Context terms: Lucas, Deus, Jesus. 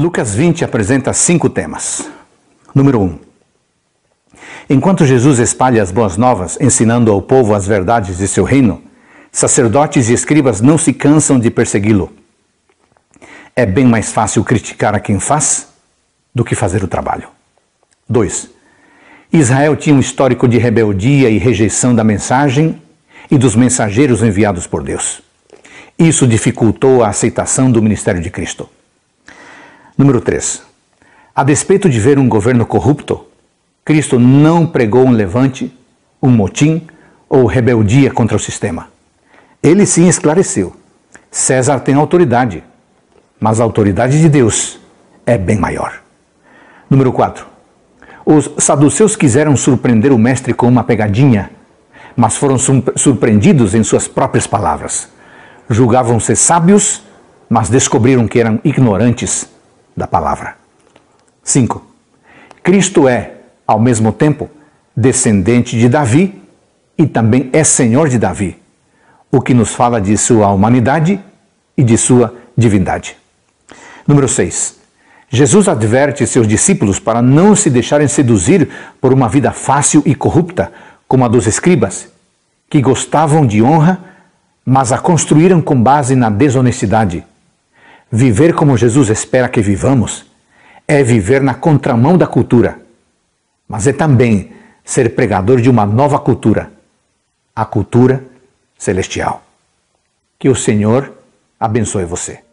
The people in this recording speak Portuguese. Lucas 20 apresenta 5 temas. Número 1. Enquanto Jesus espalha as boas novas, ensinando ao povo as verdades de seu reino, sacerdotes e escribas não se cansam de persegui-lo. É bem mais fácil criticar a quem faz do que fazer o trabalho. 2. Israel tinha um histórico de rebeldia e rejeição da mensagem e dos mensageiros enviados por Deus. Isso dificultou a aceitação do ministério de Cristo. Número 3. A despeito de ver um governo corrupto, Cristo não pregou um levante, um motim ou rebeldia contra o sistema. Ele sim esclareceu: César tem autoridade, mas a autoridade de Deus é bem maior. Número 4. Os saduceus quiseram surpreender o mestre com uma pegadinha, mas foram surpreendidos em suas próprias palavras. Julgavam-se sábios, mas descobriram que eram ignorantes da palavra. 5. Cristo é, ao mesmo tempo, descendente de Davi e também é Senhor de Davi, o que nos fala de sua humanidade e de sua divindade. Número 6. Jesus adverte seus discípulos para não se deixarem seduzir por uma vida fácil e corrupta, como a dos escribas, que gostavam de honra, mas a construíram com base na desonestidade. Viver como Jesus espera que vivamos é viver na contramão da cultura, mas é também ser pregador de uma nova cultura, a cultura celestial. Que o Senhor abençoe você.